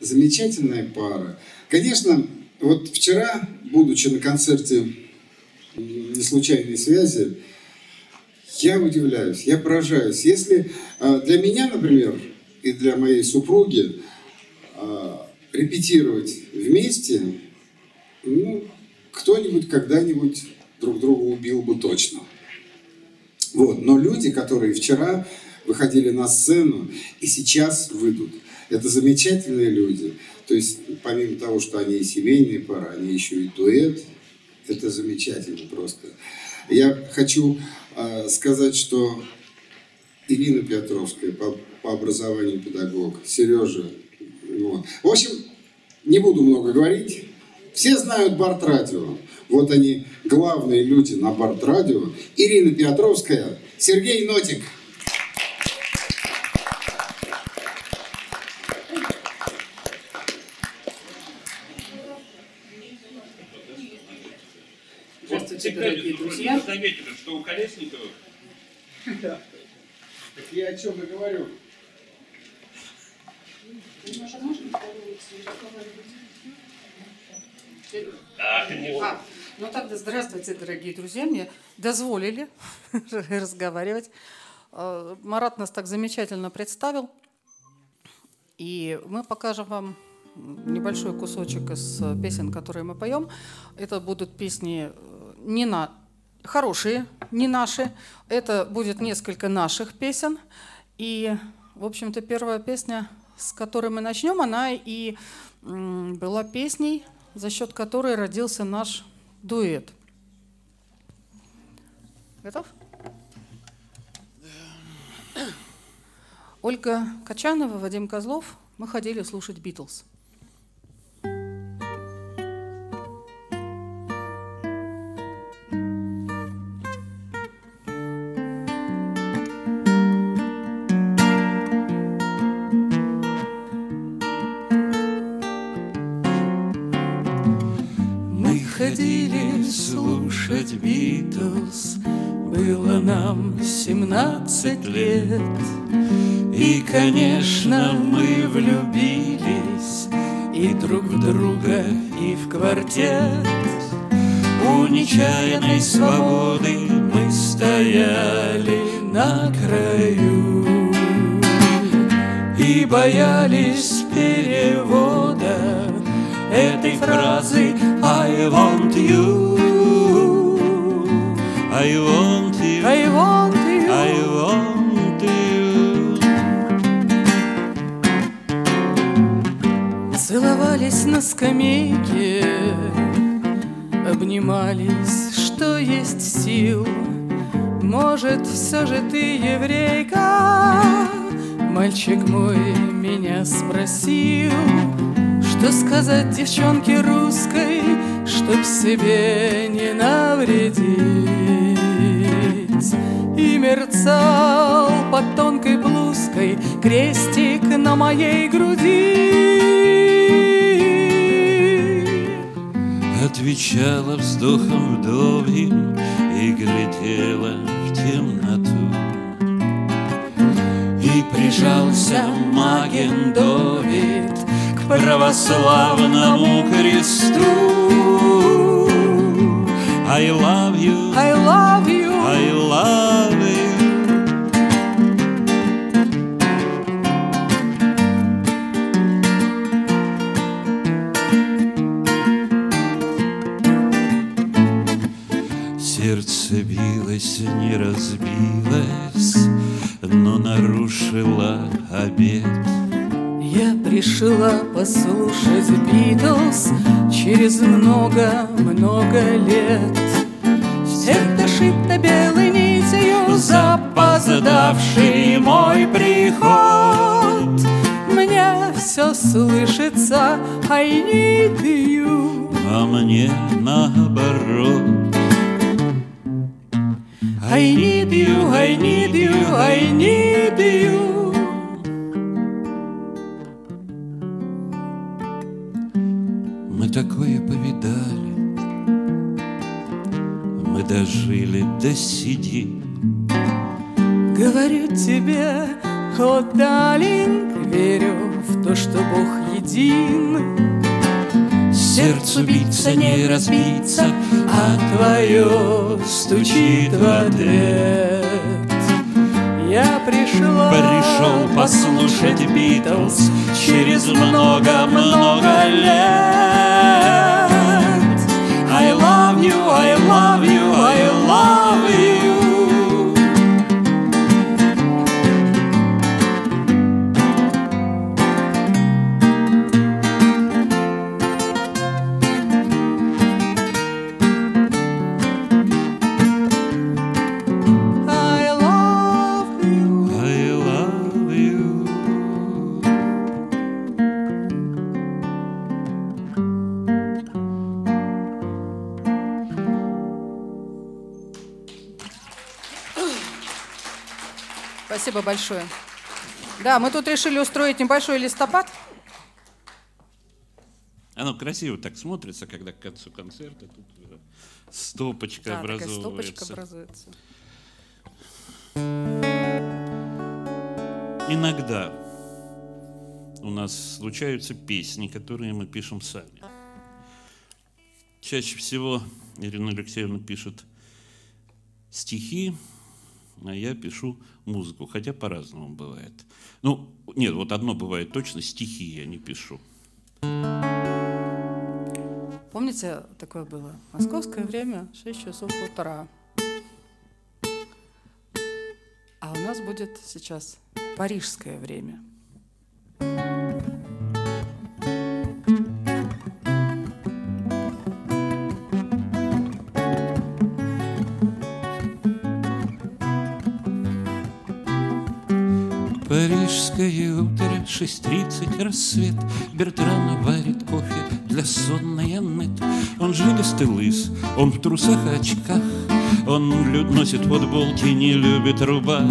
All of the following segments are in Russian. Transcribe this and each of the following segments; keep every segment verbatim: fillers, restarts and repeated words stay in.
замечательная пара. Конечно, вот вчера, будучи на концерте «Неслучайные связи», я удивляюсь, я поражаюсь. Если для меня, например, и для моей супруги репетировать вместе, ну, кто-нибудь когда-нибудь друг друга убил бы точно. Вот. Но люди, которые вчера выходили на сцену и сейчас выйдут, это замечательные люди. То есть, помимо того, что они и семейные пары, они еще и дуэт. Это замечательно просто. Я хочу э, сказать, что Ирина Пиотровская по, по образованию педагог, Сережа. Вот. В общем, не буду много говорить. Все знают Бард-радио. Вот они, главные люди на Бард-радио. Ирина Пиотровская, Сергей Нотик. Здравствуйте, дорогие друзья. Вы заметили, что у Колесникова... Да. Так я о чем и говорю. А, ну тогда здравствуйте, дорогие друзья. Мне дозволили разговаривать. Марат нас так замечательно представил. И мы покажем вам небольшой кусочек из песен, которые мы поем. Это будут песни не на... хорошие, не наши. Это будет несколько наших песен. И, в общем-то, первая песня, с которой мы начнем, она и была песней, за счет которой родился наш дуэт. Готов? Да. Ольга Качанова, Вадим Козлов. Мы ходили слушать «Битлз». Битлз, было нам семнадцать лет, и, конечно, мы влюбились и друг в друга, и в квартет. У нечаянной свободы мы стояли на краю и боялись перевода этой фразы «I want you». I want you, I want you, I want you. Целовались на скамейке, обнимались, что есть сил. Может, все же ты еврейка? Мальчик мой меня спросил, что сказать девчонке русской, чтоб себе не навредить. И мерцал под тонкой блузкой крестик на моей груди. Отвечала вздохом вдовьим и глядела в темноту. И прижался Маген Довид к православному кресту. I love you, I love you, I love you. Сердце билось, не разбилось, но нарушила обет. Я пришла послушать «Битлз» через много-много лет. Сердце шито белой нитью, запоздавший мой приход. Мне все слышится, I need you, а мне наоборот. I need you, I need you, I need you. Такое повидали, мы дожили до седи. Говорю тебе, о, далинг, верю в то, что Бог един. Сердцу биться не разбиться, а твое стучит в ответ. Я пришла, пришел послушать Битлз через много-много лет. I love you, I love you, I love you. I love you, I love you. Спасибо большое. Да, мы тут решили устроить небольшой листопад. Оно красиво так смотрится, когда к концу концерта тут стопочка, а, образуется. Стопочка образуется. Иногда у нас случаются песни, которые мы пишем сами. Чаще всего Ирина Алексеевна пишет стихи, а я пишу музыку, хотя по-разному бывает. Ну, нет, вот одно бывает точно, стихи я не пишу. Помните, такое было? Московское время, шесть часов утра. А у нас будет сейчас парижское время. Парижское утро, шесть тридцать, рассвет. Бертран варит кофе для сонной Аннет. Он жилистый лыс, он в трусах и очках. Он лю- носит футболки, не любит рубах.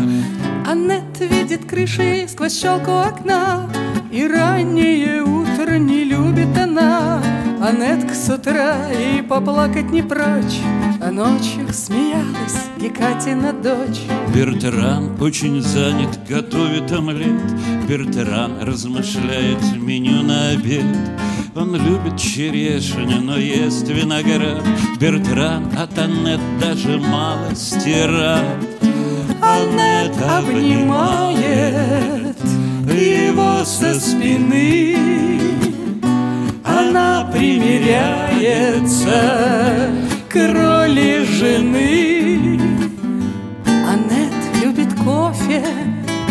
Аннет видит крыши сквозь щелку окна, и раннее утро не любит она. Аннет с утра и поплакать не прочь, а ночью смеялась Гекатина дочь. Бертран очень занят, готовит омлет. Бертран размышляет меню на обед. Он любит черешню, но ест виноград. Бертран от Аннет даже мало стирает. Аннет обнимает его со спины. Она примиряется к роли жены. Аннет любит кофе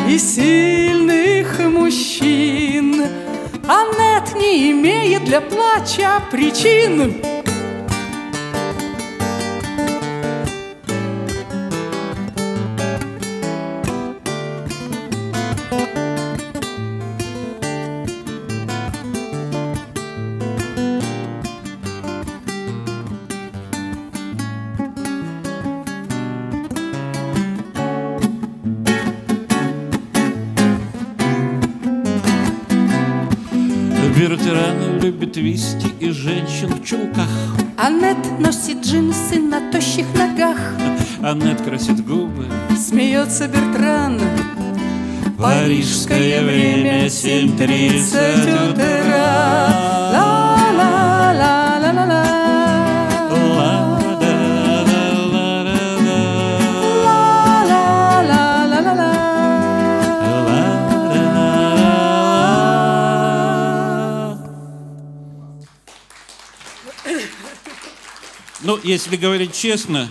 и сильных мужчин. Аннет не имеет для плача причин. Вести и женщин в чулках. Аннет носит джинсы на тощих ногах. Аннет красит губы, смеется Бертран. Парижское время, семь тридцать утра. Ну, если говорить честно,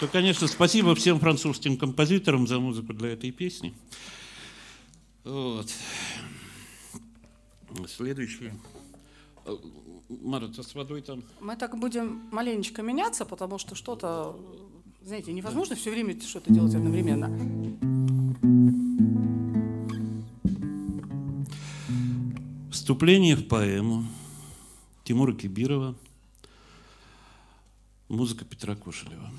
то, конечно, спасибо всем французским композиторам за музыку для этой песни. Вот. Следующее. Марат, а с водой там? Мы так будем маленечко меняться, потому что что-то, знаете, невозможно, да, все время что-то делать одновременно. Вступление в поэму Тимура Кибирова. Музыка Петра Кошелева.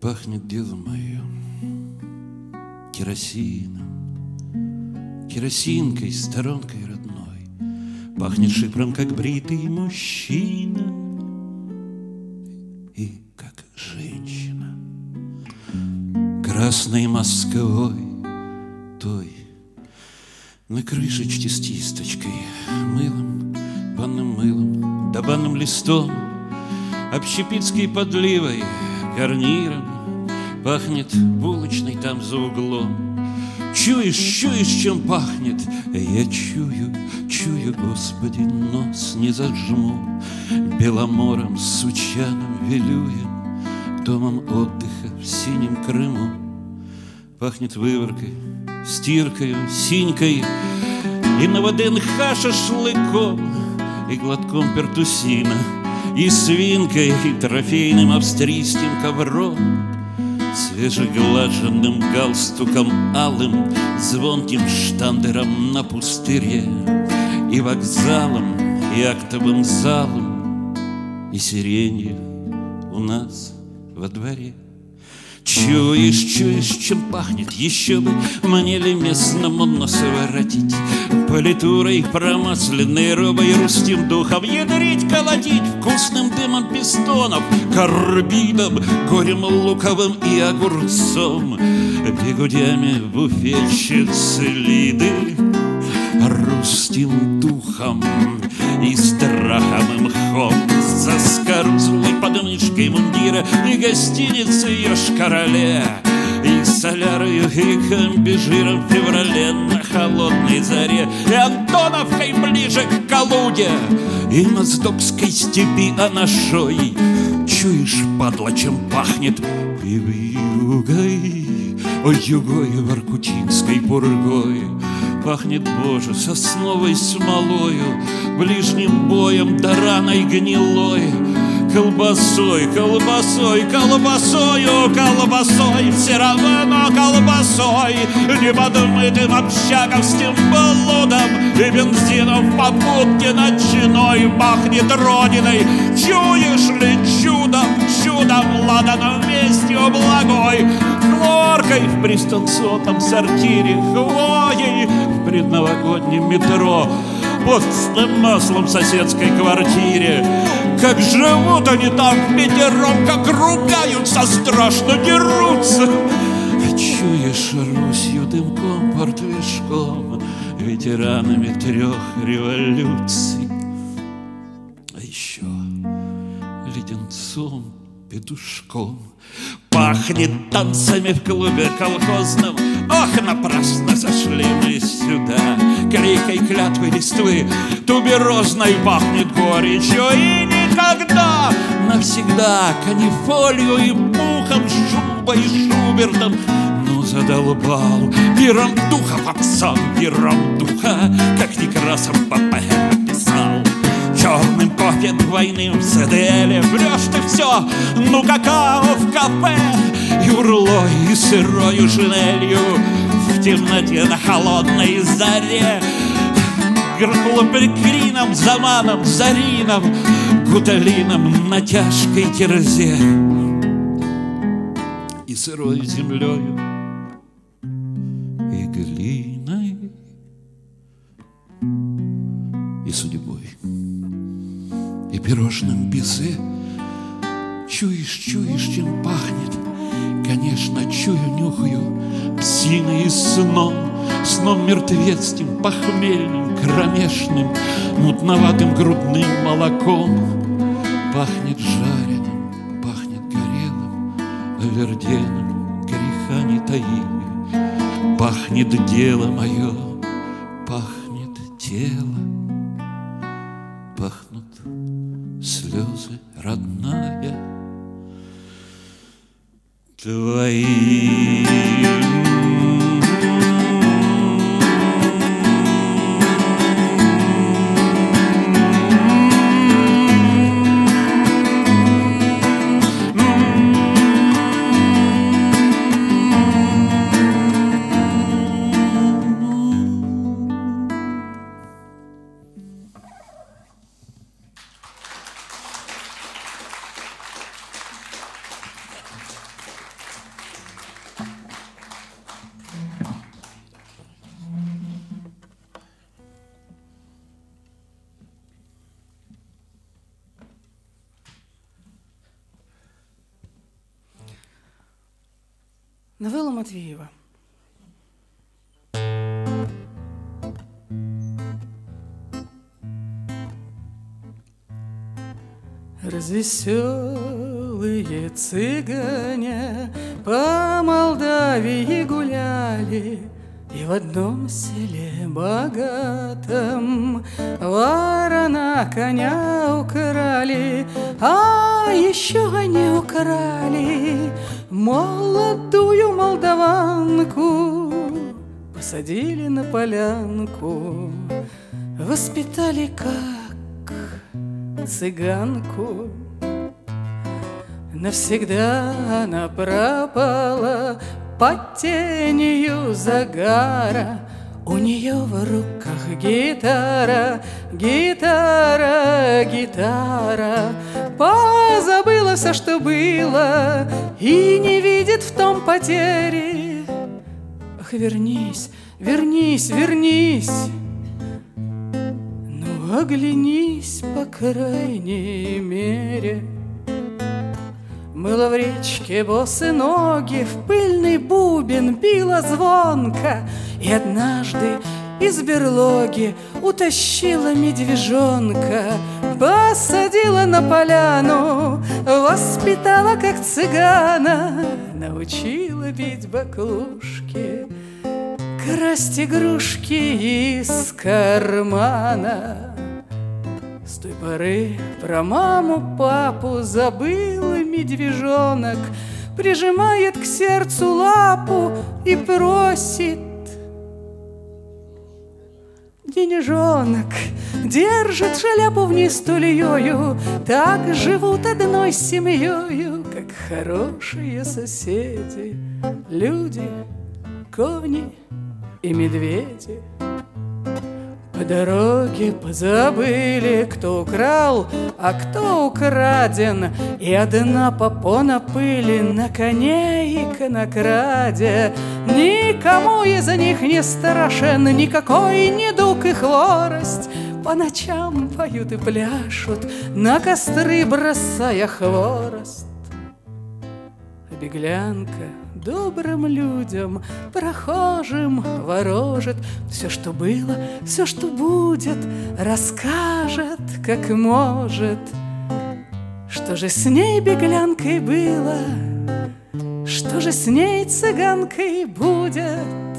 Пахнет дело мое керосином, керосинкой, сторонкой родной, пахнет шипром, как бритый мужчина и как женщина, красной Москвой той, на крышечке с кисточкой, мылом, банным мылом, да банным листом, общепитской подливой, гарниром, пахнет булочной там за углом. Чуешь, чуешь, чем пахнет? Я чую, чую, Господи, нос не зажму. Беломором, Сучаном, Вилюем, домом отдыха в синем Крыму. Пахнет выворкой, стиркою, синькой и на ВДНХ шашлыком, и глотком пертусина, и свинкой, и трофейным австрийским ковром, свежеглаженным галстуком алым, звонким штандером на пустыре, и вокзалом, и актовым залом, и сиренью у нас во дворе. Чуешь, чуешь, чем пахнет? Еще бы мне ли местному носу воротить, политурой промасленной робой, русским духом ядрить, колотить вкусным дымом пистонов, карбидом, горем луковым и огурцом, бегудями буфетчицы Лиды, русским духом и страхом и мхом, за скорузлой подмышкой мундира и гостиницы Йошкар-Оле, и солярою, и комбижиром в феврале на холодной заре, и Антоновкой ближе к Калуге, и моздокской степи Анашой. Чуешь, падла, чем пахнет? И вьюгой, о югой воркутинской пургой пахнет, Боже, сосновой смолою, ближним боем да раной гнилой, колбасой, колбасой, колбасою, колбасой, все равно колбасой, не подмытым общаговским блудом и бензином в попутке ночной пахнет родиной. Чуешь ли чудом, чудом ладаном вестью благой, хлоркой в пристанционном сортире, хвоей в предновогоднем метро, постным маслом в соседской квартире. Как живут они там пятером, как ругаются, страшно дерутся. Чуешь Русью дымком, портвишком, ветеранами трех революций, а еще леденцом, петушком пахнет танцами в клубе колхозном. Ох, напрасно зашли мы сюда, крикой клятвы листвы туберозной пахнет горечью, и никогда навсегда канифолью и пухом, шубой и Шубертом. Ну задолбал пиром духа попсам, пиром духа, как Некрасов Папаев писал, черным кофе двойным в СДЛе. Врешь ты все, ну какао в кафе, и урлой, и сырою шинелью в темноте на холодной заре, геркулопекрином, заманом, зарином, гуталином на тяжкой терзе и сырой землею, и глиной, и судьбой, и пирожным безе. Чуешь, чуешь, чем пахнет? Конечно, чую, нюхаю псиной и сном, сном мертвецким, похмельным, кромешным, мутноватым грудным молоком. Пахнет жареным, пахнет горелым, аллергеном, греха не таи. Пахнет дело мое, пахнет тело, пахнут слезы, родная, твои. Новелла Матвеева. Развеселые цыгане по Молдавии гуляли, и в одном селе богатом ворона коня украли, а еще они украли молодую молдаванку, посадили на полянку, воспитали как цыганку. Навсегда она пропала под тенью загара, у нее в руках гитара, гитара, гитара. Позабыла все, что было, и не видит в том потери. Ах, вернись, вернись, вернись, ну оглянись, по крайней мере. Мыла в речке босы ноги, в пыльный бубен била звонко, и однажды из берлоги утащила медвежонка, посадила на поляну, воспитала как цыгана, научила бить баклушки, красть игрушки из кармана. С той поры про маму, папу забыла медвежонок, прижимает к сердцу лапу и просит денежонок. Держит шляпу вниз тульёю, так живут одной семьёю, как хорошие соседи, люди, кони и медведи. По дороге позабыли, кто украл, а кто украден, и одна попона пыли на коне и конокраде. Никому из них не страшен никакой недуг и хворость, по ночам поют и пляшут, на костры бросая хворост. Беглянка добрым людям, прохожим ворожит, все, что было, все, что будет, расскажет, как может. Что же с ней, беглянкой, было? Что же с ней, цыганкой, будет?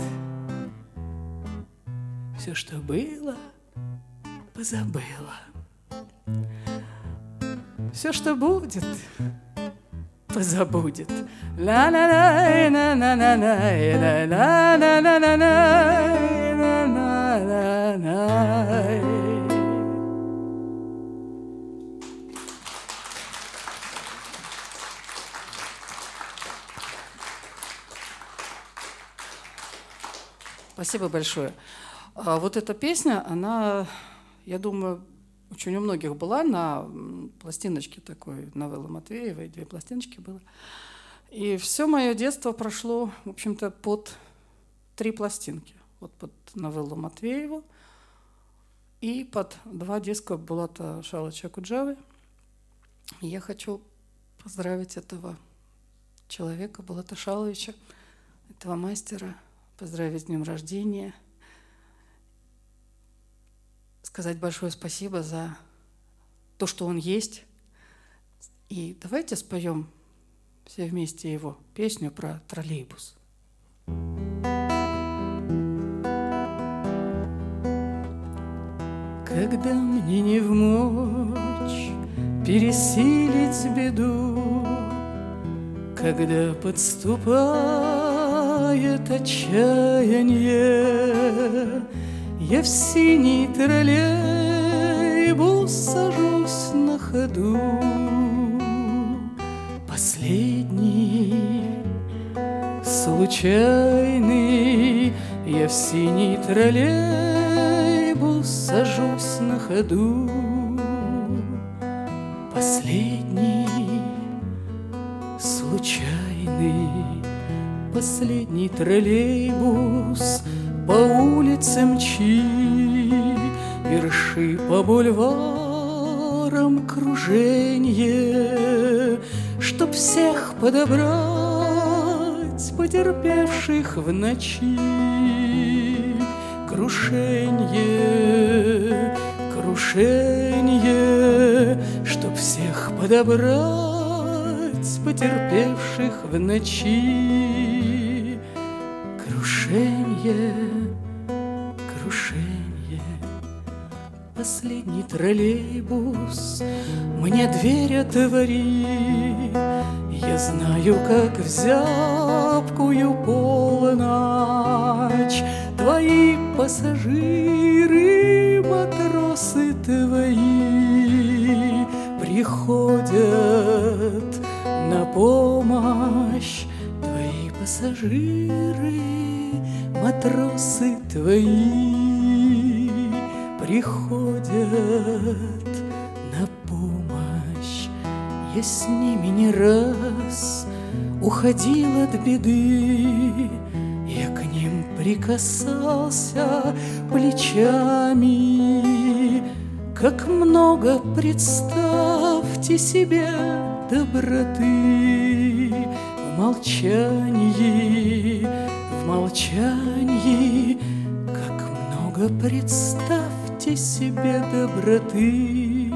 Все, что было, позабыла. Все, что будет, позабудет. Спасибо большое. Вот эта песня, она, я думаю, очень у многих была на пластиночке такой Новеллы Матвеевой, две пластиночки было. И все мое детство прошло, в общем-то, под три пластинки. Вот под Новеллу Матвееву и под два диска Булата Шаловича Кудзавы. И я хочу поздравить этого человека, Булата Шаловича, этого мастера, поздравить с днем рождения. Сказать большое спасибо за то, что он есть. И давайте споем все вместе его песню про троллейбус. Когда мне не вмочь пересилить беду, когда подступает отчаяние, я в синий троллейбус сажусь на ходу. Последний, случайный, я в синий троллейбус сажусь на ходу. Последний, случайный, последний троллейбус по улице мчи, верши по бульварам круженье, чтоб всех подобрать с потерпевших в ночи. Крушенье, крушенье, чтоб всех подобрать с потерпевших в ночи. Крушенье, крушенье, последний троллейбус мне дверь отвори. Я знаю, как в зябкую полночь твои пассажиры, матросы твои, приходят на помощь. Твои пассажиры, матросы твои, приходят на помощь. Я с ними не раз уходил от беды. Я к ним прикасался плечами. Как много, представьте себе, доброты в молчании, в молчании. Как много, представьте себе, доброты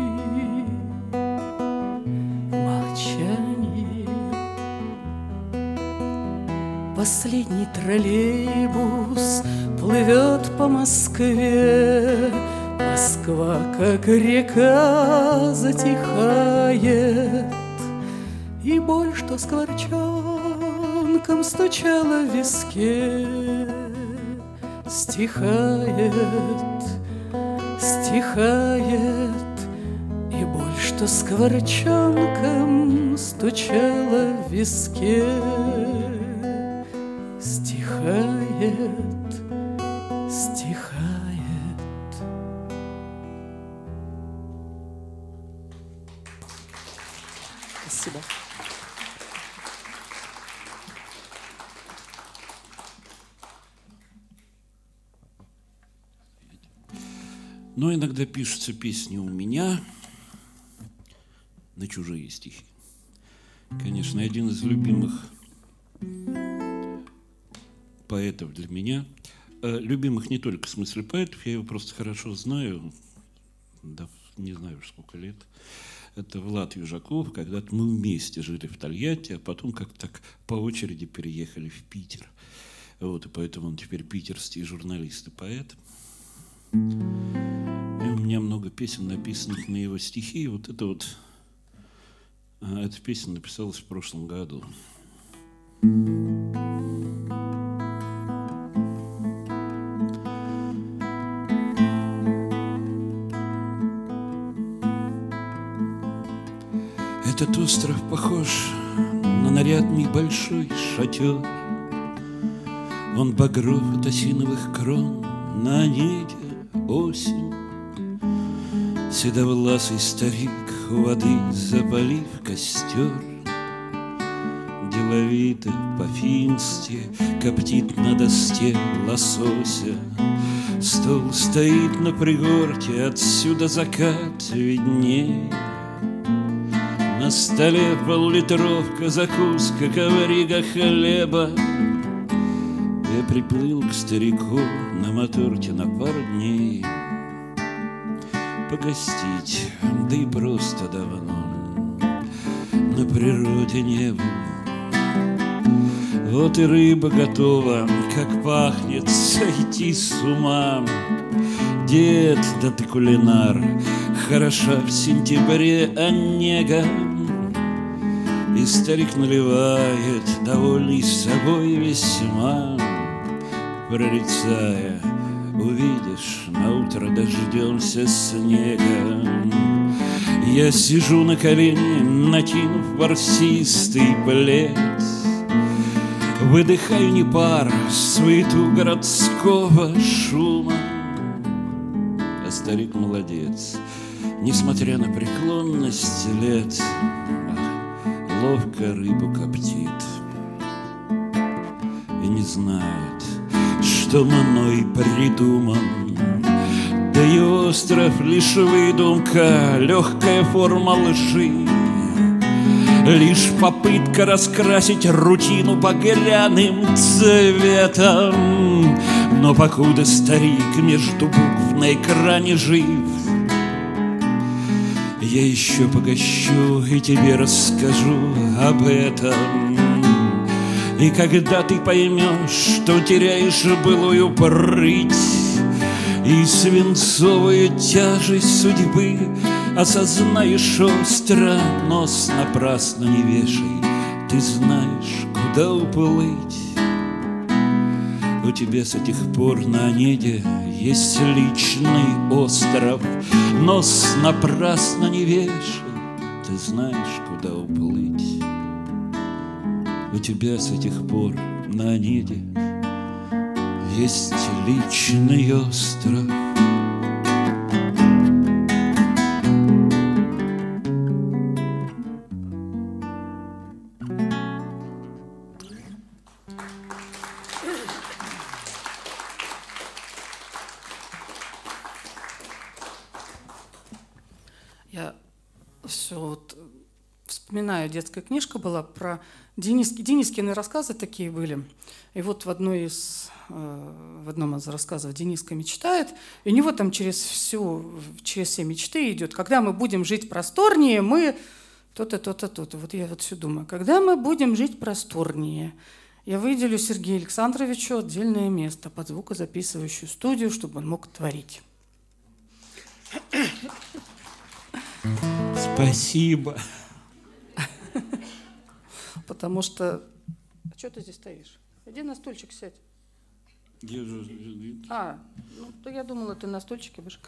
в молчании. Последний троллейбус плывет по Москве. Москва, как река, затихает. И боль, что скворчонком стучала в виске, стихает, стихает. И боль, что скворчонком стучала в виске, стихает, стихает. Спасибо. Но иногда пишутся песни у меня на чужие стихи. Конечно, один из любимых поэтов для меня, любимых не только в смысле поэтов, я его просто хорошо знаю, да, не знаю уж сколько лет. Это Влад Южаков. Когда-то мы вместе жили в Тольятти, а потом как-то так по очереди переехали в Питер. Вот, и поэтому он теперь питерский журналист и поэт. И у меня много песен, написанных на его стихи. Вот это вот... Эта песня написалась в прошлом году. Этот остров похож на нарядный большой шатер. Он багров от осиновых крон, на неде осень. Седовласый старик воды запалив костер, деловито по-фински коптит на доске лосося. Стол стоит на пригорке, отсюда закат видней. На столе пол-литровка, закуска, коврига хлеба. Я приплыл к старику на моторке на пару дней погостить, да и просто давно на природе не был. Вот и рыба готова, как пахнет, сойти с ума. Дед, да ты кулинар, хороша в сентябре онега. И старик наливает, довольный собой весьма, прорицая, увидишь, наутро дождемся снега. Я сижу на колене, накинув ворсистый плед, выдыхаю не пар, суету городского шума. А старик молодец, несмотря на преклонность лет, ловко рыбу коптит и не знает, что мной придуман. Да и остров лишь выдумка, легкая форма лжи. лишь попытка раскрасить рутину багряным цветом. Но покуда старик между букв на экране жив, я еще погощу и тебе расскажу об этом. И когда ты поймешь, что теряешь былую прыть и свинцовую тяжесть судьбы, осознаешь остро, нос напрасно не вешай, ты знаешь, куда уплыть. У тебя с тех пор на Онеде есть личный остров, нос напрасно не вешай, ты знаешь, куда уплыть. У тебя с тех пор на Онеде есть личный остров. Я все вот вспоминаю, детская книжка была про Денискины, Денискины рассказы такие были. И вот в, одной из, в одном из рассказов Дениска мечтает, и у него там через, всю, через все мечты идет: когда мы будем жить просторнее, мы то-то, то-то, то-то. Вот я вот все думаю, когда мы будем жить просторнее, я выделю Сергею Александровичу отдельное место под звукозаписывающую студию, чтобы он мог творить. Спасибо. Потому что... А что ты здесь стоишь? Иди на стульчик сядь. А, ну, то я думала, ты на стульчике будешь.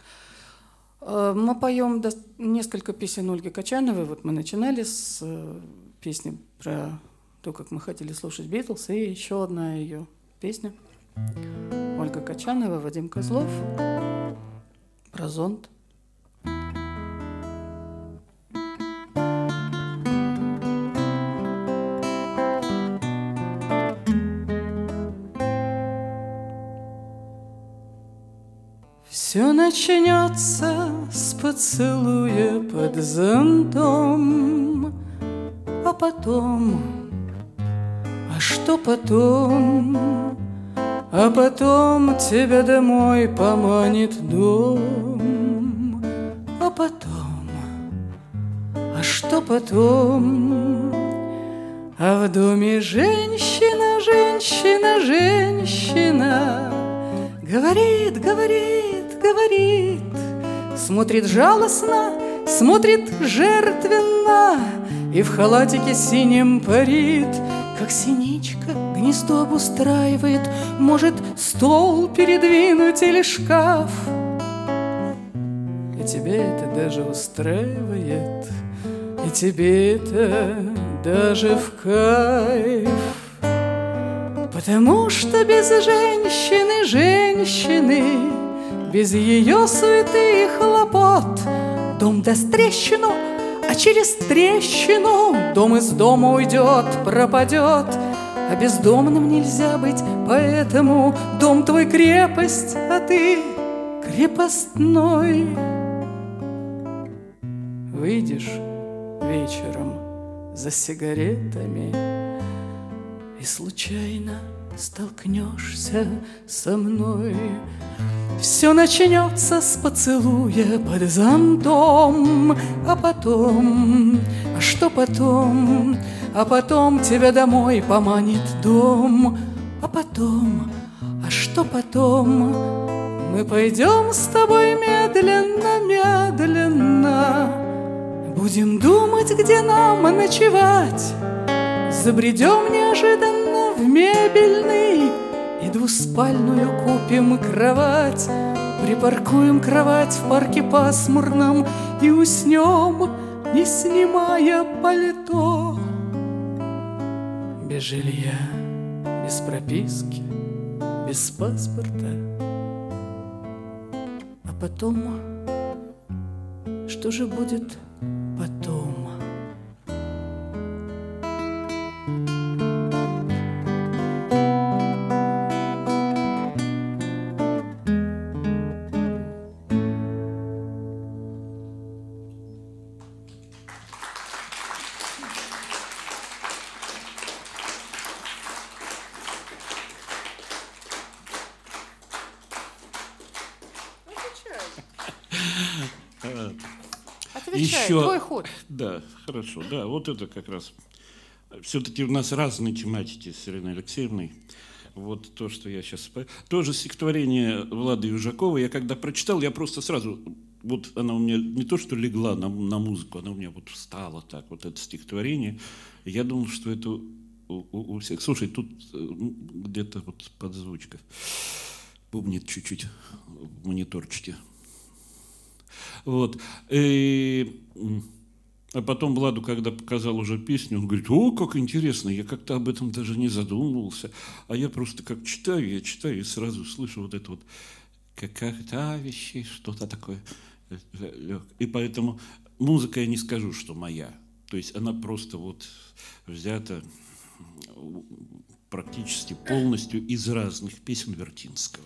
Мы поем до... несколько песен Ольги Качановой. Вот мы начинали с песни про то, как мы хотели слушать Битлз. И еще одна ее песня. Ольга Качанова, Вадим Козлов. Про зонт. Все начнется с поцелуя под зонтом, а потом, а что потом, а потом тебя домой поманит дом, а потом, а что потом, а в доме женщина, женщина, женщина говорит, говорит. Говорит, смотрит жалостно, смотрит жертвенно, и в халатике синем парит, как синичка гнездо обустраивает, может стол передвинуть или шкаф. И тебе это даже устраивает, и тебе это даже в кайф, потому что без женщины, женщины, без ее суеты и хлопот, дом даст трещину, а через трещину дом из дома уйдет, пропадет. А бездомным нельзя быть, поэтому дом твой крепость, а ты крепостной. Выйдешь вечером за сигаретами и случайно столкнешься со мной. Все начнется с поцелуя под зонтом, а потом, а что потом, а потом тебя домой поманит дом, а потом, а что потом, мы пойдем с тобой медленно, медленно, будем думать, где нам ночевать, забредем неожиданно в мебельный и двуспальную купим кровать, припаркуем кровать в парке пасмурном и уснем, не снимая пальто. Без жилья, без прописки, без паспорта. А потом, что же будет потом? Отвечай, еще... твой ход. Да, хорошо. Да, вот это как раз. Все-таки у нас разные тематики с Ириной Алексеевной. Вот то, что я сейчас... Тоже стихотворение Влада Южакова. Я когда прочитал, я просто сразу... Вот она у меня не то, что легла на, на музыку, она у меня вот встала так, вот это стихотворение. Я думал, что это у, у, у всех... Слушай, тут где-то вот подзвучка. Бубнит чуть-чуть в мониторчике. Вот. И... А потом Владу, когда показал уже песню, он говорит: о, как интересно, я как-то об этом даже не задумывался. А я просто как читаю, я читаю и сразу слышу вот это вот какая-то что-то такое. И поэтому музыка, я не скажу, что моя. То есть она просто вот взята практически полностью из разных песен Вертинского.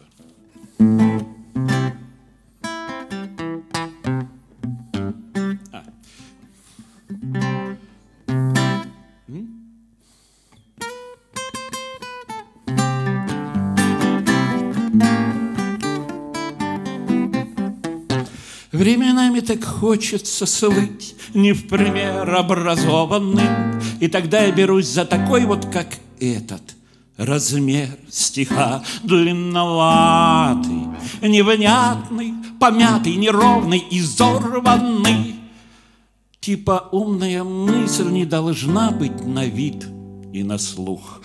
Временами так хочется слыть не в пример образованным, и тогда я берусь за такой вот, как этот, размер стиха длинноватый, невнятный, помятый, неровный, изорванный. Типа умная мысль не должна быть на вид и на слух.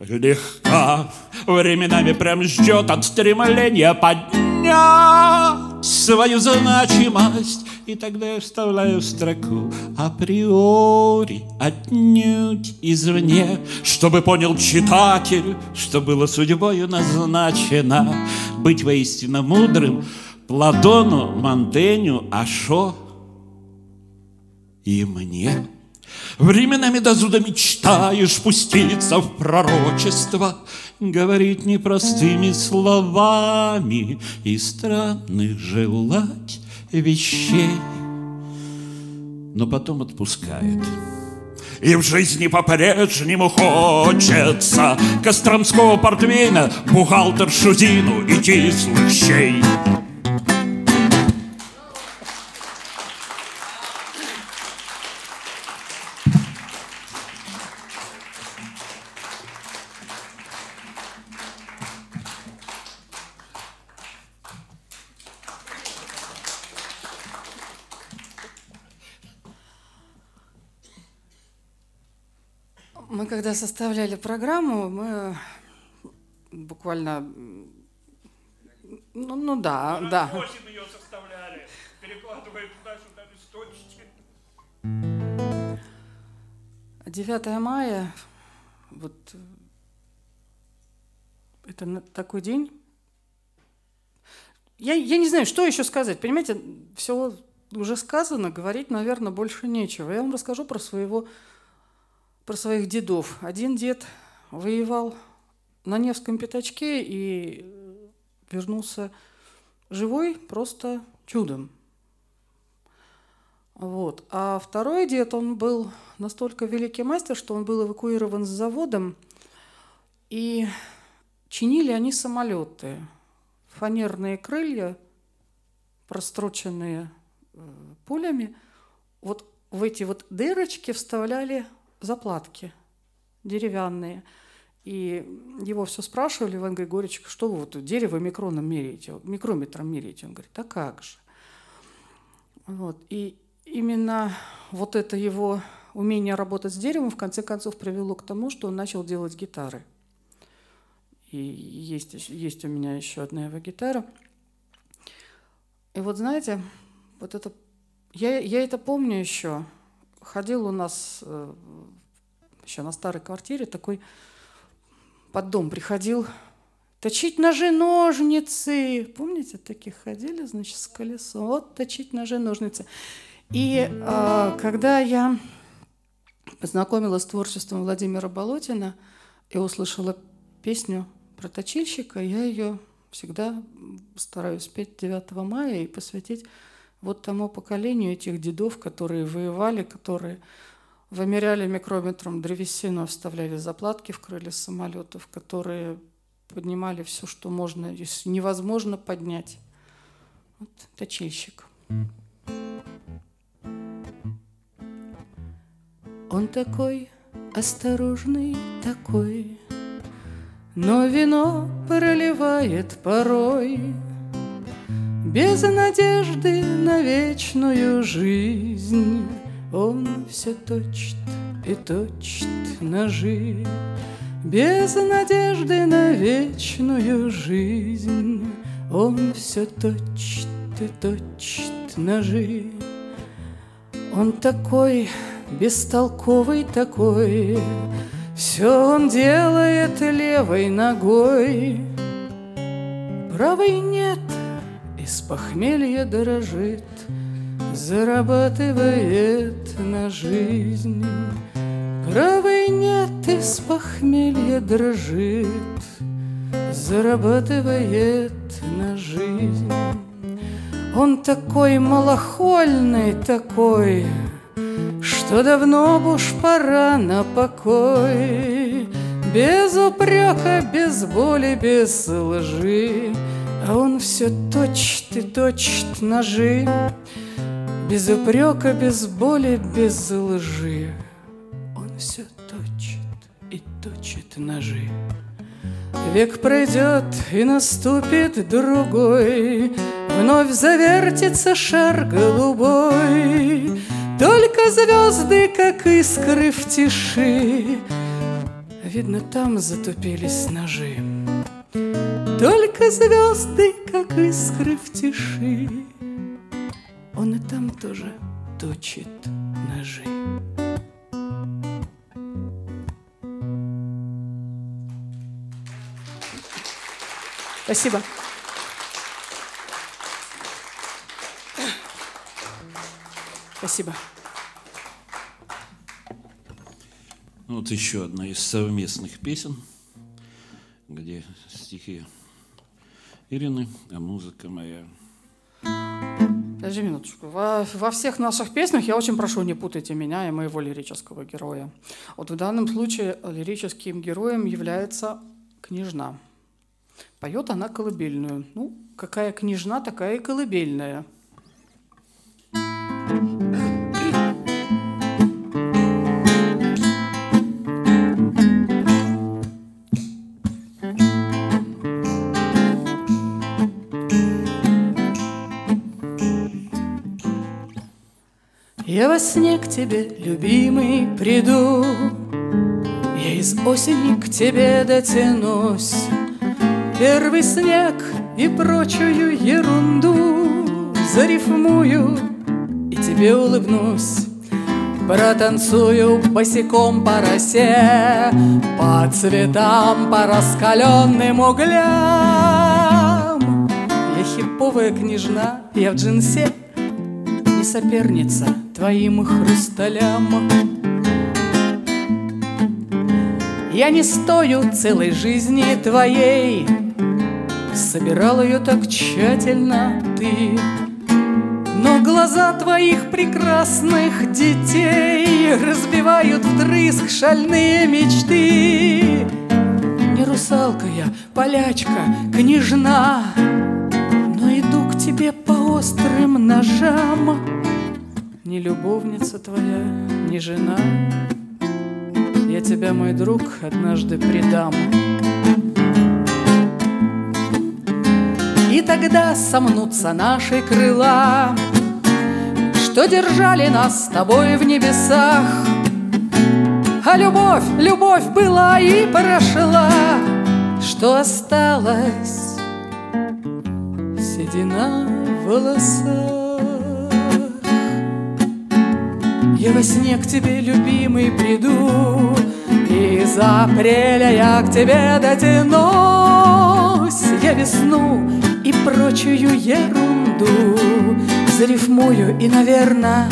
Легка, временами прям ждет от стремления поднять свою значимость. И тогда я вставляю в строку априори, отнюдь извне, чтобы понял читатель, что было судьбою назначено быть воистину мудрым Платону, Монтеню, Ашо и мне. Временами до зуда мечтаешь пуститься в пророчество, говорить непростыми словами и странных желать вещей, но потом отпускает. И в жизни по-прежнему хочется костромского портвейна, бухгалтершу Зину и кислых щей. Мы когда составляли программу, мы буквально, ну, ну да, да. восемь ее составляли, перекладывая туда-сюда листочки. девятое мая, вот это такой день. Я, я не знаю, что еще сказать, понимаете, все уже сказано, говорить, наверное, больше нечего. Я вам расскажу про своего... про своих дедов. Один дед воевал на Невском пятачке и вернулся живой просто чудом. Вот. А второй дед, он был настолько великий мастер, что он был эвакуирован с заводом, и чинили они самолеты. Фанерные крылья, простроченные пулями, вот в эти вот дырочки вставляли заплатки деревянные. И его все спрашивали: Иван Григорьевич, что вы вот дерево микроном меряете, микрометром меряете? Он говорит: а как же. Вот. И именно вот это его умение работать с деревом в конце концов привело к тому, что он начал делать гитары. И есть, есть у меня еще одна его гитара. И вот знаете, вот это... Я, я это помню еще. Ходил у нас еще на старой квартире такой под дом приходил точить ножи-ножницы. Помните, таких ходили, значит, с колесом. Вот точить ножи-ножницы. И э, когда я познакомилась с творчеством Владимира Болотина и услышала песню про точильщика, я ее всегда стараюсь петь девятого мая и посвятить вот тому поколению этих дедов, которые воевали, которые вымеряли микрометром древесину, вставляли заплатки в крылья самолетов, которые поднимали все, что можно, если невозможно поднять. Вот, точильщик. Он такой осторожный, такой, но вино проливает порой, без надежды на вечную жизнь. Он все точит и точит ножи, без надежды на вечную жизнь. Он все точит и точит ножи. Он такой бестолковый такой, все он делает левой ногой, правой нет, из похмелья дорожит, зарабатывает на жизнь. Правой нет, из похмелья дрожит, зарабатывает на жизнь. Он такой малохольный такой, что давно б уж пора на покой, без упрека, без боли, без лжи. А он все точит и точит ножи, без упрека, без боли, без лжи. Он все точит и точит ножи. Век пройдет и наступит другой, вновь завертится шар голубой. Только звезды, как искры в тиши, видно, там затупились ножи. Только звезды, как искры в тиши, он и там тоже точит ножи. Спасибо. Спасибо. Вот еще одна из совместных песен, где стихи Ирины, а музыка моя. Подожди минуточку. Во, во всех наших песнях я очень прошу, не путайте меня и моего лирического героя. Вот в данном случае лирическим героем является княжна. Поет она колыбельную. Ну, какая княжна, такая и колыбельная. Я во сне к тебе, любимый, приду, я из осени к тебе дотянусь, первый снег и прочую ерунду зарифмую и тебе улыбнусь. Протанцую босиком по росе, по цветам, по раскаленным углям. Я хиповая княжна, я в джинсе, не соперница твоим хрусталям. Я не стою целой жизни твоей, собирал ее так тщательно ты, но глаза твоих прекрасных детей разбивают вдрызг шальные мечты. Не русалка я, полячка, княжна, но иду к тебе по острым ножам. Не любовница твоя, не жена, я тебя, мой друг, однажды предам. И тогда сомнутся наши крыла, что держали нас с тобой в небесах. А любовь, любовь была и прошла, что осталась седина в волосах. Я во сне к тебе, любимый, приду, и из апреля я к тебе дотянусь. Я весну и прочую ерунду зарифмую и, наверное,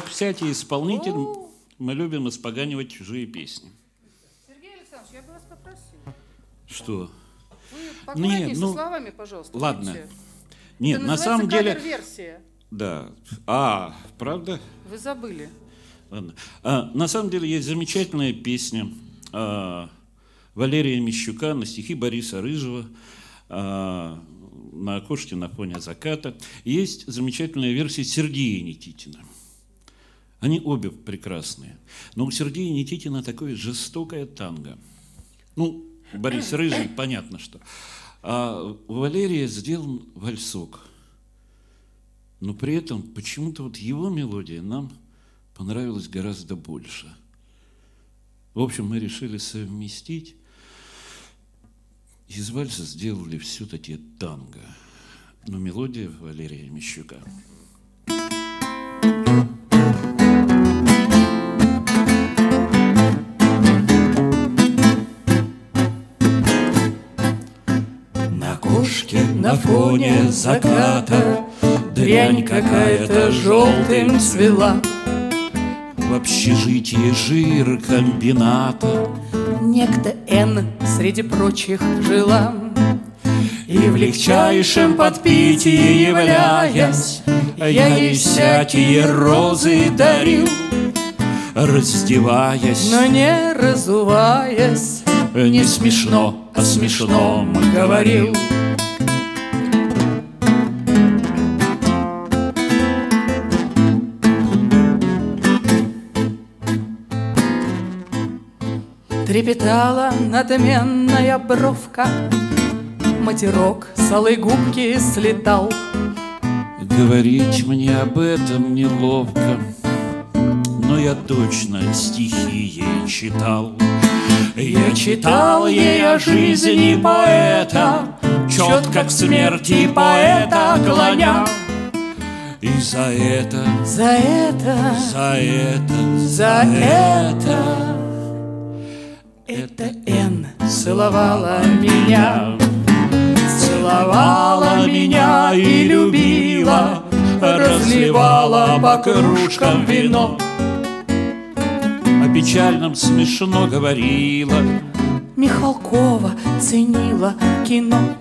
как всякий исполнитель, мы любим испоганивать чужие песни. Сергей Александрович, я бы вас попросила. Что? Вы поклонитесь ну, словами, пожалуйста. Ладно. Видите? Нет, это на самом деле... версия. Да. А, правда? Вы забыли. Ладно. А, на самом деле есть замечательная песня а, Валерия Мищука на стихи Бориса Рыжего а, «На окошке на фоне заката». Есть замечательная версия Сергея Никитина. Они обе прекрасные. Но у Сергея Никитина такое жестокое танго. Ну, Борис Рыжий, понятно, что. А у Валерия сделан вальсок. Но при этом почему-то вот его мелодия нам понравилась гораздо больше. В общем, мы решили совместить. Из вальса сделали все-таки танго. Но мелодия Валерия Мищука. На окошке на фоне заката дрянь какая-то желтым цвела. В общежитии жиркомбината некто Н среди прочих жила. И в легчайшем подпитии являясь, я ей всякие розы дарил. Раздеваясь, но не разуваясь, не смешно, о смешном говорил. Трепетала надменная бровка, матерок с алой губки слетал. Говорить мне об этом неловко, но я точно стихи ей читал. Я читал ей о жизни поэта, четко к смерти поэта клоня. И за это, за это, за это, за это это Н целовала меня, целовала меня и любила, разливала по кружкам вино. О печальном смешно говорила, Михалкова ценила кино.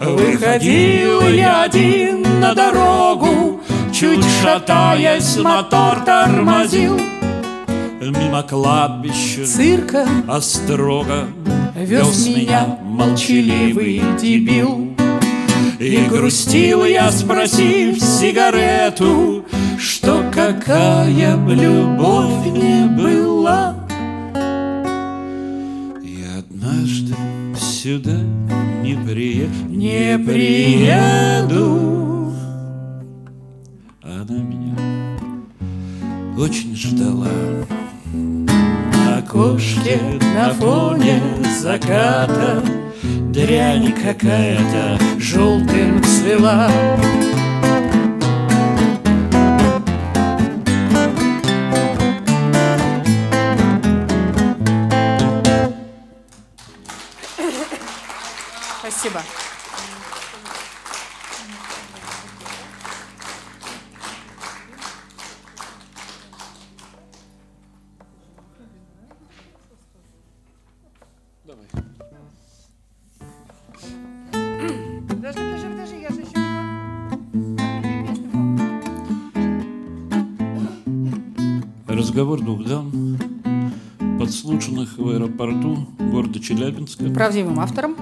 Выходил я один на дорогу, чуть шатаясь, мотор тормозил. Мимо кладбища, цирка, острога вез меня молчаливый дебил. И грустил я, спросив сигарету, что какая б любовь не была. И однажды сюда не приеду, не приеду. Она меня очень ждала. В окошке на фоне заката дрянь какая-то желтым цвела. Спасибо. Разговор двух дам, подслушанных в аэропорту города Челябинска. Правдивым автором.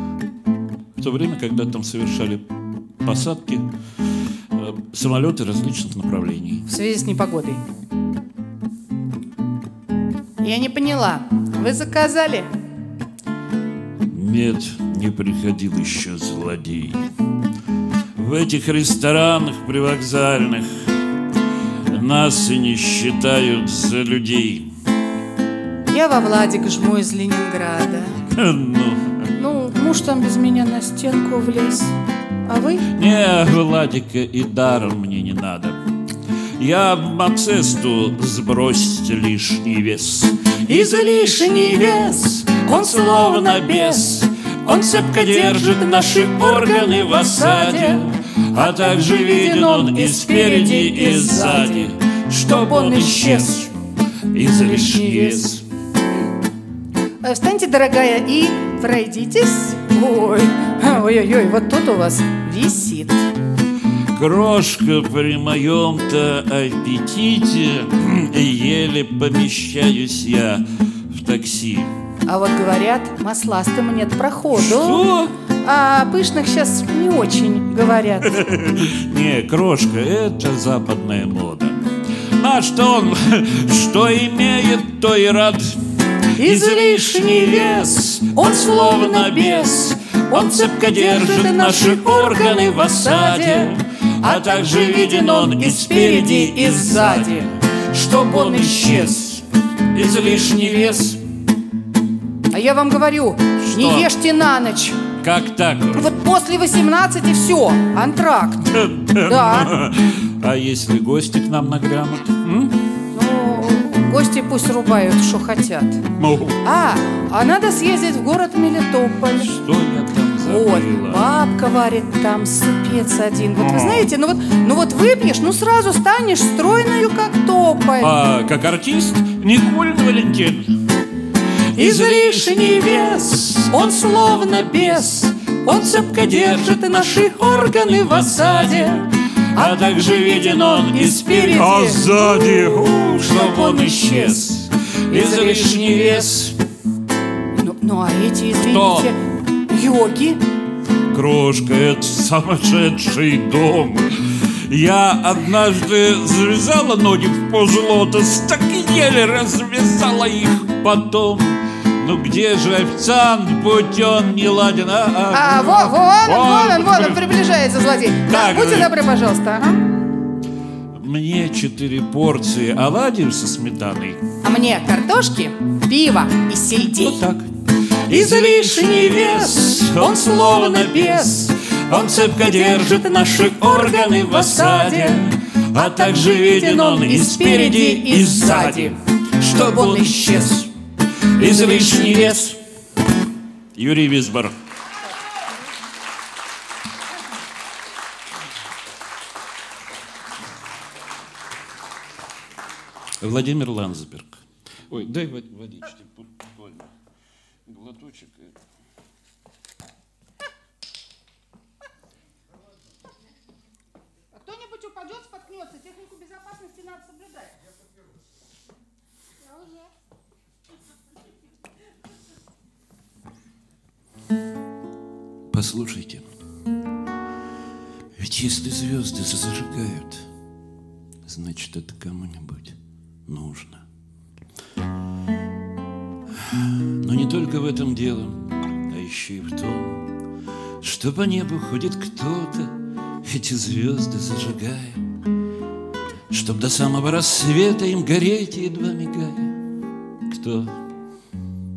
В то время, когда там совершали посадки э, самолеты различных направлений. В связи с непогодой. Я не поняла. Вы заказали? Нет, не приходил еще злодей. В этих ресторанах привокзальных нас и не считают за людей. Я во Владик жму из Ленинграда. Ну, муж там без меня на стенку влез. А вы? Не, Владика и даром мне не надо. Я в Мацесту сбрось лишний вес. И за лишний вес он словно бес. Он цепко держит наши органы в осаде. А также виден он и спереди, и сзади. чтоб он исчез из лишних. Встаньте, дорогая, и пройдитесь. Ой, ой-ой-ой, вот тут у вас висит. Крошка при моем-то аппетите, еле помещаюсь я в такси. А вот говорят, масластым нет проходу. Что? А пышных сейчас не очень говорят. Не, крошка, это западная мода. А что он, что имеет, то и рад. Излишний вес, он словно бес, он цепко держит наши органы в осаде, а также виден он и спереди, и сзади, чтоб он исчез, излишний вес. А я вам говорю, что? Не ешьте на ночь. Как так? Вот после восемнадцати все, антракт. Да. А если гости к нам нагрянут? Гости пусть рубают, что хотят. Могу. А, а надо съездить в город Мелитополь. Что я там забыла? Вот, бабка варит там супец один. Вот а. Вы знаете, ну вот, ну вот выпьешь, ну сразу станешь стройною, как тополь. А как артист Никулин Валентин. Излишний вес, он словно бес, он цепко держит наши органы в осаде. А также виден он и спереди, а сзади, чтоб он исчез, излишний вес. Ну, ну а эти, извините, кто? Йоги? Крошка, это сумасшедший дом. Я однажды завязала ноги в позу лотос, так и еле развязала их потом. Ну где же официант, будь он не ладен, а... А, во, вон, он, вон, вон, он приближается, злодей. Так, будьте добры, пожалуйста. Ага. Мне четыре порции оладьев со сметаной. А мне картошки, пиво и сельдей. Вот так. Излишний вес, он словно бес, он цепко держит наши органы в осаде, а также виден он и спереди, и сзади, чтоб он исчез. Излишний вес. Юрий Визбор. Владимир Ланцберг. Ой, дай водички, больно. Глоточек. Кто-нибудь упадет, споткнется. Технику безопасности надо соблюдать. Я подберусь. Я уже. Послушайте, ведь если звезды зажигают, значит, это кому-нибудь нужно. Но не только в этом дело, а еще и в том, что по небу ходит кто-то, эти звезды зажигая, чтоб до самого рассвета им гореть, едва мигая. Кто?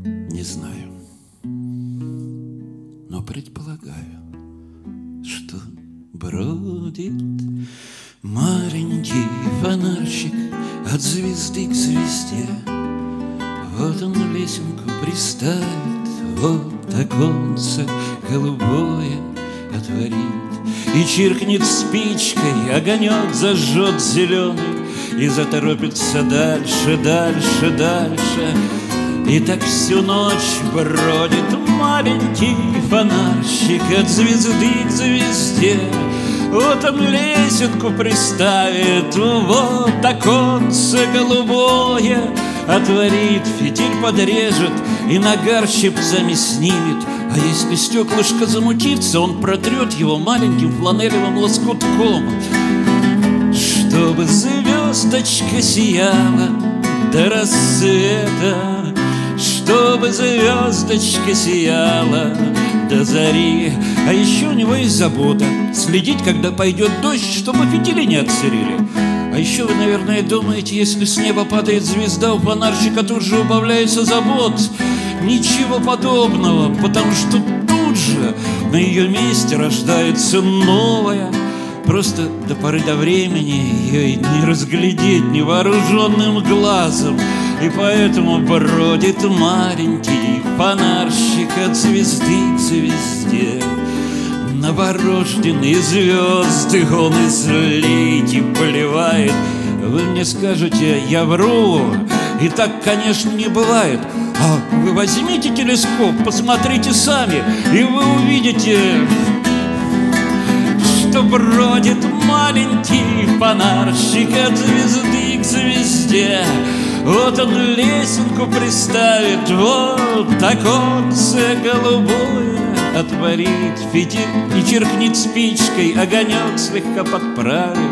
Не знаю. Но предполагаю, что бродит маленький фонарщик от звезды к звезде. Вот он лесенку приставит, вот оконце голубое отворит, и чиркнет спичкой, огонек зажжет зеленый, и заторопится дальше, дальше, дальше. И так всю ночь бродит маленький фонарщик от звезды к звезде. Вот он лесенку приставит, вот оконце голубое отворит, фитиль подрежет и нагарщик замеснимет. А если стеклышко замутится, он протрет его маленьким фланелевым лоскутком, чтобы звездочка сияла до рассвета, чтобы звездочка сияла до зари. А еще у него есть забота следить, когда пойдет дождь, чтобы фитили не отсырили. А еще вы, наверное, думаете, если с неба падает звезда, у фонарщика тут же убавляется забот. Ничего подобного, потому что тут же на ее месте рождается новая. Просто до поры до времени ее не разглядеть невооруженным глазом. И поэтому бродит маленький фонарщик от звезды к звезде. Новорожденные звезды он из лейки поливает, Вы мне скажете, я вру, и так, конечно, не бывает. А вы возьмите телескоп, посмотрите сами, и вы увидите, что бродит маленький фонарщик от звезды к звезде. Вот он лесенку приставит, вот оконце голубое отворит, фитиль и черкнет спичкой, огонек слегка подправит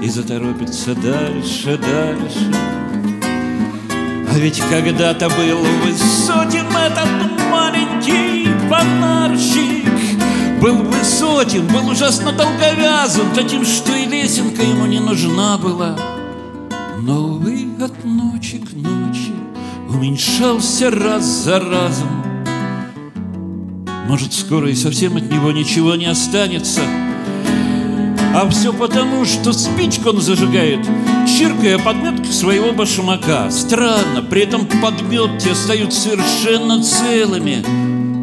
и заторопится дальше, дальше. А ведь когда-то был высотен этот маленький фонарщик, был высотен, был ужасно долговязан, таким, что и лесенка ему не нужна была. Но, увы, от ночи к ночи уменьшался раз за разом. Может, скоро и совсем от него ничего не останется. А все потому, что спичку он зажигает, чиркая подметки своего башмака. Странно, при этом подметки остаются совершенно целыми,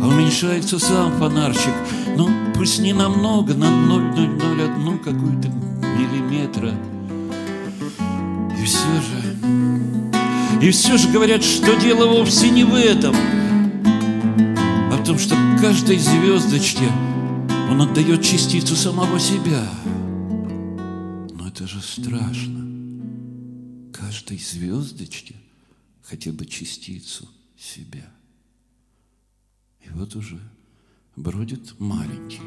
а уменьшается сам фонарчик. Ну, пусть не намного, на ноль целых ноль ноль одну какую-то миллиметра. И все же, и все же говорят, что дело вовсе не в этом, а в том, что каждой звездочке он отдает частицу самого себя. Но это же страшно. Каждой звездочке хотя бы частицу себя. И вот уже бродит маленький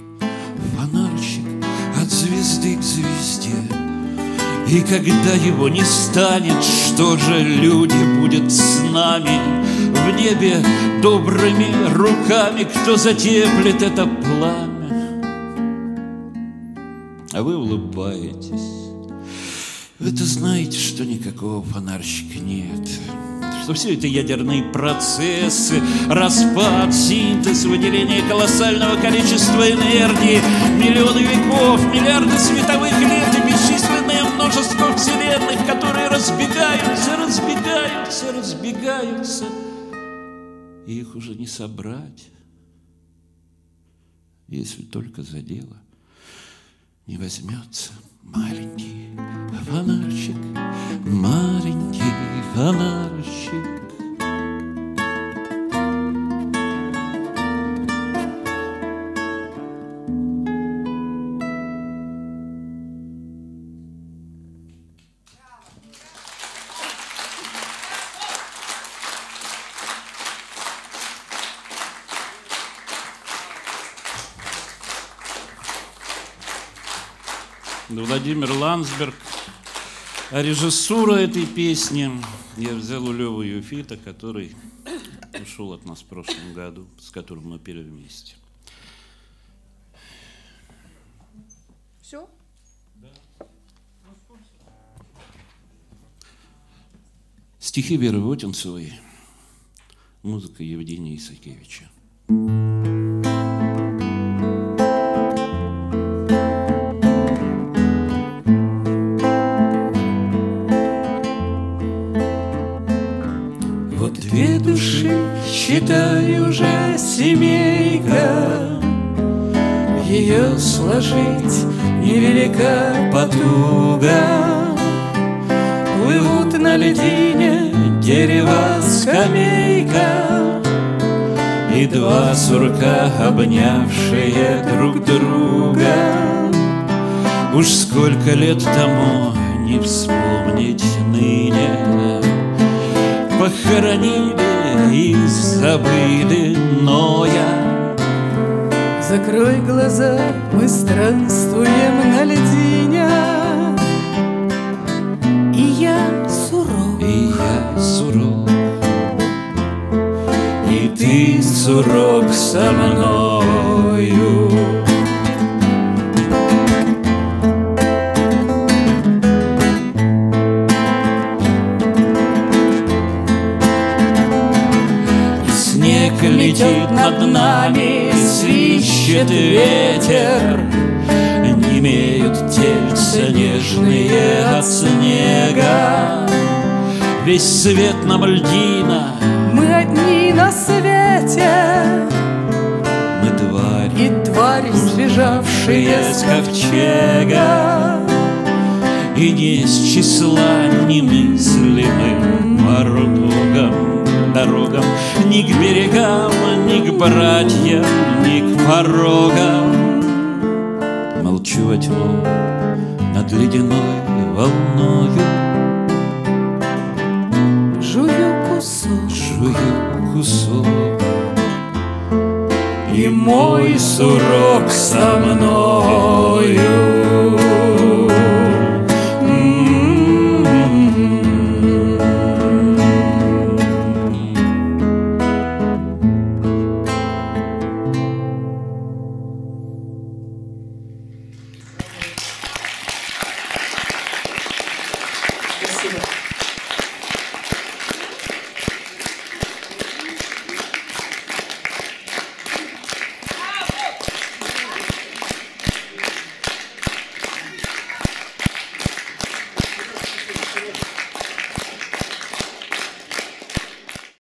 фонарчик от звезды к звезде. И когда его не станет, что же люди будут с нами? В небе добрыми руками кто затеплет это пламя? А вы улыбаетесь. Вы-то знаете, что никакого фонарщика нет, что все это ядерные процессы, распад, синтез, выделение колоссального количества энергии, миллионы веков, миллиарды световых лет и бесчисленное множество вселенных, которые разбегаются, разбегаются, разбегаются, и их уже не собрать, если только за дело не возьмется маленький фонарщик, маленький фонарщик. Владимир Ланцберг. А режиссура этой песни я взял у Лёва Юфита, который ушел от нас в прошлом году, с которым мы пели вместе. Все? Да. Стихи Веры Вотинцевой, музыка Евгения Исакевича. Считай, уже семейка, ее сложить невелика потуга. Плывут на льдине дерева скамейка и два сурка, обнявшие друг друга. Уж сколько лет тому не вспомнить ныне, похоронили и забыли Ноя. Закрой глаза, мы странствуем на льдине. И я сурок, и я сурок, и ты сурок со мною. Над нами свищет ветер, немеют тельца нежные от снега. Весь свет нам льдина, мы одни на свете, мы тварь и твари, сбежавшие с ковчега. и не с числа немыслимым порогом, дорогам, ни к берегам, ни к братьям, ни к порогам. Молчу во тьму над ледяной волною, жую кусок, жую кусок, и мой сурок со мною.